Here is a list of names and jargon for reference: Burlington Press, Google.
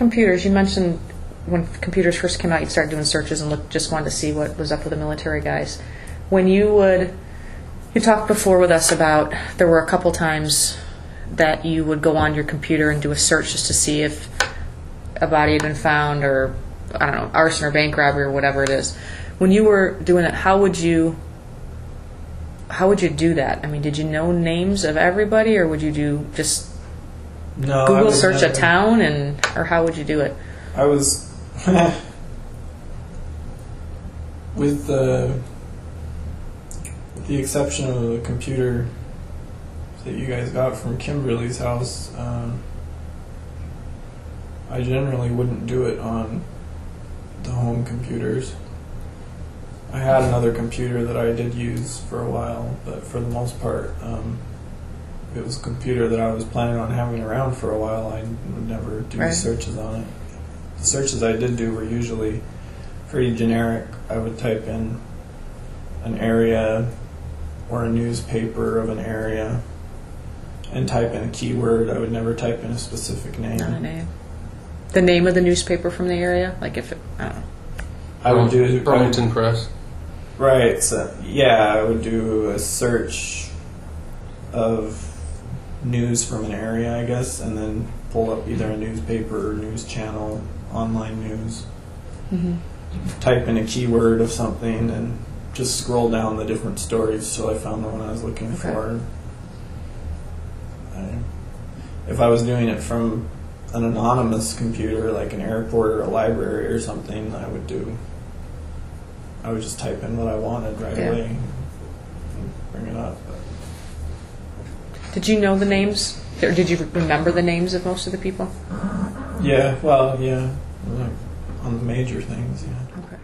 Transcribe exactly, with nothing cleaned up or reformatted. computers, you mentioned when computers first came out, you'd start doing searches and look, just wanted to see what was up with the military guys. When you would, you talked before with us about there were a couple times that you would go on your computer and do a search just to see if a body had been found, or, I don't know, arson or bank robbery or whatever it is. When you were doing it, how would you, how would you do that? I mean, did you know names of everybody, or would you do just no, Google search a town, and or how would you do it? I was... with the with the exception of the computer that you guys got from Kimberly's house, um, I generally wouldn't do it on the home computers. I had another computer that I did use for a while, but for the most part, um, it was a computer that I was planning on having around for a while. I would never do right. searches on it. The searches I did do were usually pretty generic. I would type in an area or a newspaper of an area and type in a keyword. I would never type in a specific name. Not a name. The name of the newspaper from the area? Like if it, I don't know. I would do... Burlington Press. Right. So, yeah, I would do a search of news from an area, I guess, and then pull up either a newspaper or news channel, online news, mm-hmm. type in a keyword of something, and just scroll down the different stories till I found the one I was looking okay. for. I, if I was doing it from an anonymous computer, like an airport or a library or something, I would do, I would just type in what I wanted right yeah. away and bring it up. Did you know the names, or did you remember the names of most of the people? Yeah, well, yeah, like on the major things, yeah. Okay.